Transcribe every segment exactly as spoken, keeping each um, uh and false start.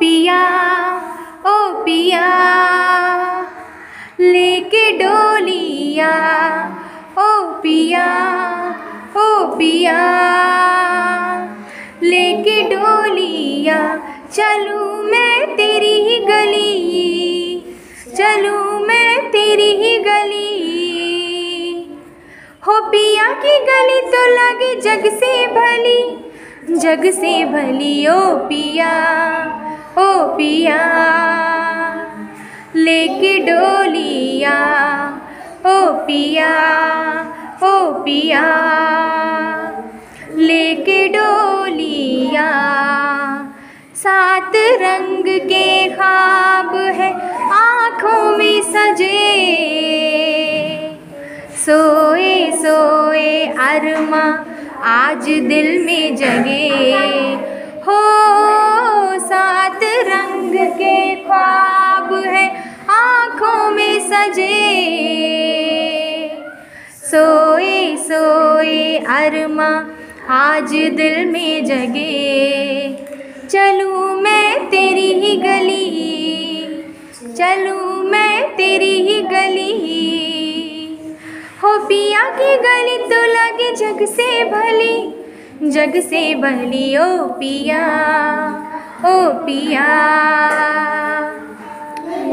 पिया ओ पिया लेके डोलिया ओ पिया ओ पिया लेके डोलिया चलूं मैं तेरी ही गली चलूं मैं तेरी ही गली हो पिया की गली तो लगे जग से भली जग से भली ओ पिया ओ पिया लेके डोलिया ओ पिया ओ पिया लेके डोलिया सात रंग के ख्वाब है आँखों में सजे सोए सोए अरमा आज दिल में जगे हो सात रंग के ख्वाब है आँखों में सजे सोए सोए अरमा आज दिल में जगे चलूं मैं तेरी ही गली चलूं मैं तेरी ही गली हो पिया की गली तो लगे जग से भली जग से भली ओ पिया ओ पिया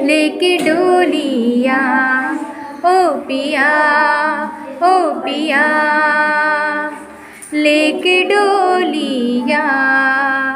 लेके डोलिया ओ पिया ओ पिया लेके डोलिया।